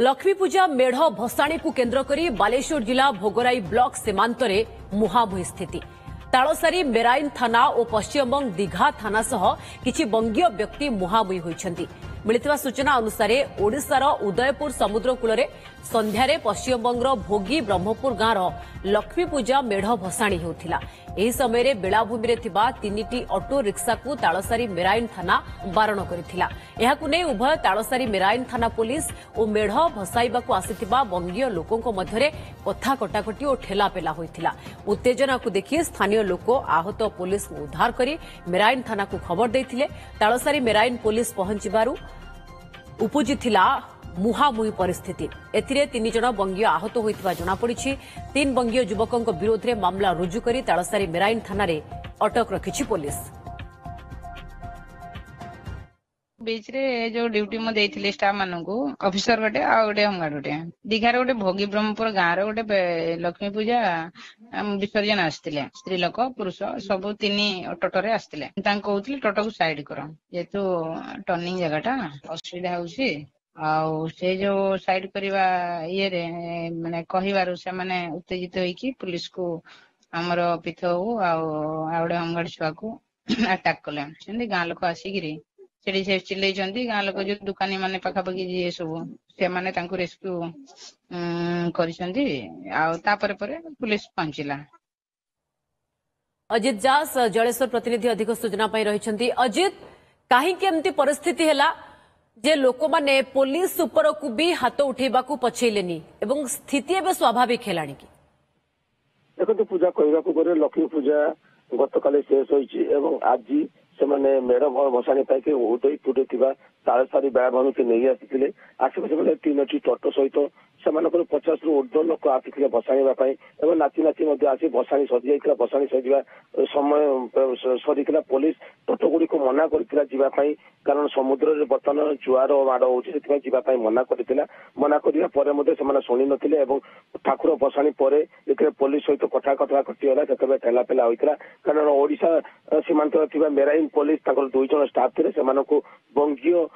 लक्ष्मीपूजा मेढ़ भसाणी को केन्द्र करी बालेश्वर जिला भोगराई ब्लॉक सीमांत में मुहांमुही स्थिति। तालसारी मेराइन थाना और पश्चिमबंग दिघा थाना सह किछि बंगीय व्यक्ति मुहांमुही होइछन्ती। मिलितवा सूचना अनुसार ओडिशार उदयपुर समुद्रकूल संध्यारे पश्चिमबंगर भोगी ब्रह्मपुर गांवर लक्ष्मीपूजा मेढ़ भसाणी होता। यह समय बेଳାଭୂମि रे थिबा तीनिटी ऑटो रिक्शा को तालसारी मेराइन थाना बारण करिथिला। एहाकु नै उभय तालसारी मेराइन थाना पुलिस और मेढ़ भसाइबाकु आसिथिबा बंगीय लोकंक मध्यरे कथा कटाकटी और ठेलापेला होइथिला। उत्तेजना को देखि स्थानीय लोक आहत पुलिस को उद्धार करी मेराइन थाना को खबर देथिले। तालसारी मेराइन पुलिस पहुंचबारु उपजिथिला मुहामुही परिस्थिति। एथिरे 3 जण बंगीय आहत होइतबा जना पड़िछि। 3 बंगीय युवकक विरोध रे मामला रुजु करी तालसारी मेराइन थाना रे अटक रखिछि पुलिस। बीच रे जो ड्यूटी म देथिले स्टाफ मानकु ऑफिसर गटे आ गटे हमगाड गटे दिघार गटे भोगी ब्रह्मपुर गांव रे गटे लक्ष्मी पूजा विसर्जन आस्थिले। स्त्री लोक पुरुष सब 3 ऑटो रे आस्थिले। तां कहउथिले ऑटो को साइड करो, जेतु टर्निंग जगाटा असुविधा होउछि। आउ से जो साइड करवा ये रे माने कहिवारु से माने उत्तेजित होइकी पुलिस को हमर पिथौ आउ आउडे हमगड छुआ को अटैक कले। सेंदी गां लोक आसीगिरी सेडी से चिल्लै जंदी। गां लोक जो दुकानी माने पाखा पाखी जे सब से माने तांको रेस्क्यू करिसंदी। आउ ता परे परे पुलिस पहुंचिला। अजित जास जलेश्वर प्रतिनिधि अधिक सूचना पई रहिसंती। अजित, काहि के एमती परिस्थिति हला जे लोक माने पुलिस ऊपर को भी हाथ उठेबा को पछेलेनी एवं स्थिति एबे स्वाभाविक हेलाणी की? देखो, पूजा कहवा को गरे लक्ष्मी पूजा गतकाले शेष होईची एवं आज से माने मेढ़ भसाणी पाके उदय फुटेथिबा तालसारी बेଳାଭୂମि के नेई आसीथिले। आसेपाशे माने 3टी टोटो सहित से मानकर 50 रु ऊर्ध्व लोक आसीथिले भसाणीवाई एवं नाची नाची मध्य आसी भसाणी सजी जाइथिला। भसाणी सजीवा समय सरीथिला। पुलिस टोटो गुडी को मना करथिला जीवाई, कारण समुद्र रे बर्तमान जुआर माड़ होउछि, सेथिपाई जीवाई मना करथिला। मना करिया परे मधे से माने सुनि नथिले एवं ठाकुर भसाणी परे जेकरे पुलिस सहित कठा कठा कटि होला सेतबे ठेलापेला होइथिला। कारण ओडिसा सीमांत थिबा मेराइन पुलिस ताकर 2 जण स्टाफ थिले, से मानकु बंगीय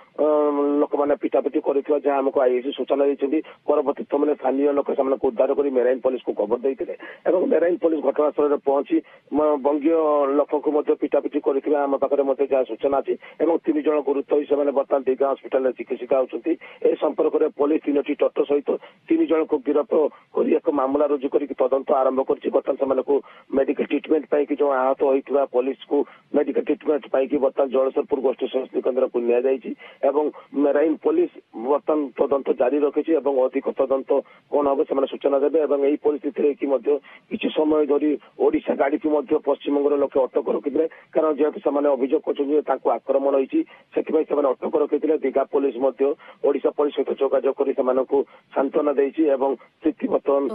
लोक माने पिटापिटी करथिवा जे हमको आईसी सूचना दैछन्ती। परवर्ती समय स्थानीय लोक सामने को उद्धार करी मेराइन पुलिस को खबर दैथिले एवं मेराइन पुलिस घटनास्थल रे पहुंची बंगीय लोक को मध्य पिटापिटी करथिवा हम पाखरे मते जा सूचना अछि एवं 3 जण गुरुत्व होई से माने बर्तमान दिघा हॉस्पिटल रे चिकित्सित होउछन्ती। ए संपर्क रे पुलिस 3टी टोटो सहित 3 जण को गिरफ्त करी एक मामला रुजु करी तदंत आरंभ करछि। बर्तमान समान को मेडिकल ट्रीटमेंट पाई कि जो आहत होइथिवा पुलिस को मेडिकल ट्रीटमेंट पाई कि बर्तमान जलेश्वरपुर गोष्ठी स्वास्थ्य केंद्र को निया जाईछि एवं मेराइन पुलिस बर्तमान तदंत जारी रखिछि एवं अधिक तदंत कौन हम से सूचना देवे। एवं यही परिस्थिति कि समय धरी ओडिशा गाड़ी को पश्चिमबंग लोक अटक रखिते, कारण जेहेतु से अभियोग कर आक्रमण होती से अटक रखिते। दिघा पुलिस ओडिशा पुलिस सहित जोजोग कर सांत्वना देती स्थिति बर्तमान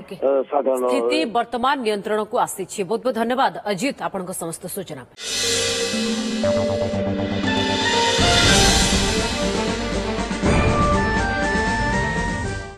साधारण स्थिति बर्तमान नियंत्रण को आसी। बहुत बहुत धन्यवाद अजित आपण समस्त सूचना।